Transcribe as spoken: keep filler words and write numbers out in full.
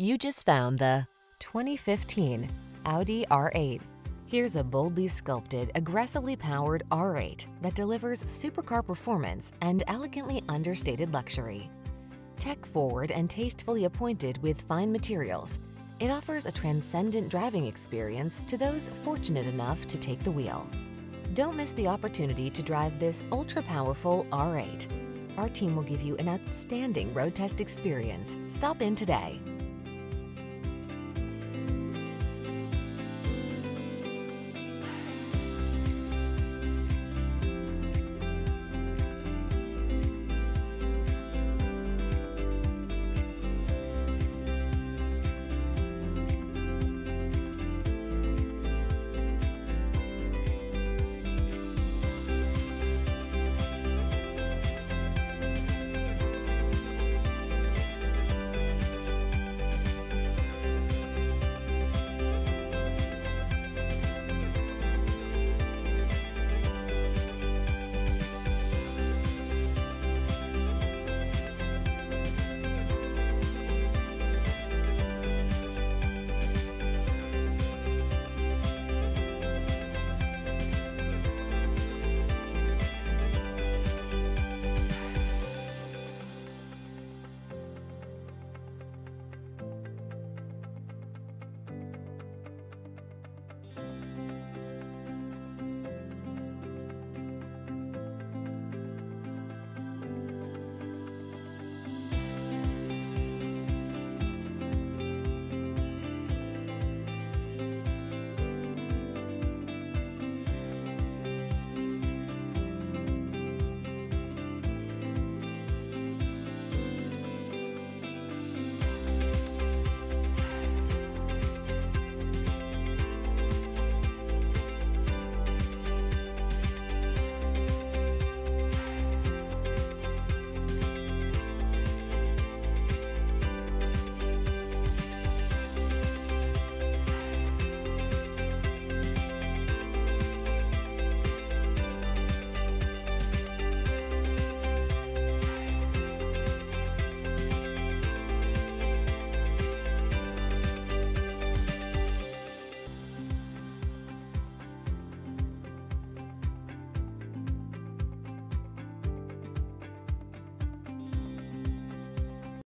You just found the twenty fifteen Audi R eight. Here's a boldly sculpted, aggressively powered R eight that delivers supercar performance and elegantly understated luxury. Tech-forward and tastefully appointed with fine materials, it offers a transcendent driving experience to those fortunate enough to take the wheel. Don't miss the opportunity to drive this ultra-powerful R eight. Our team will give you an outstanding road test experience. Stop in today.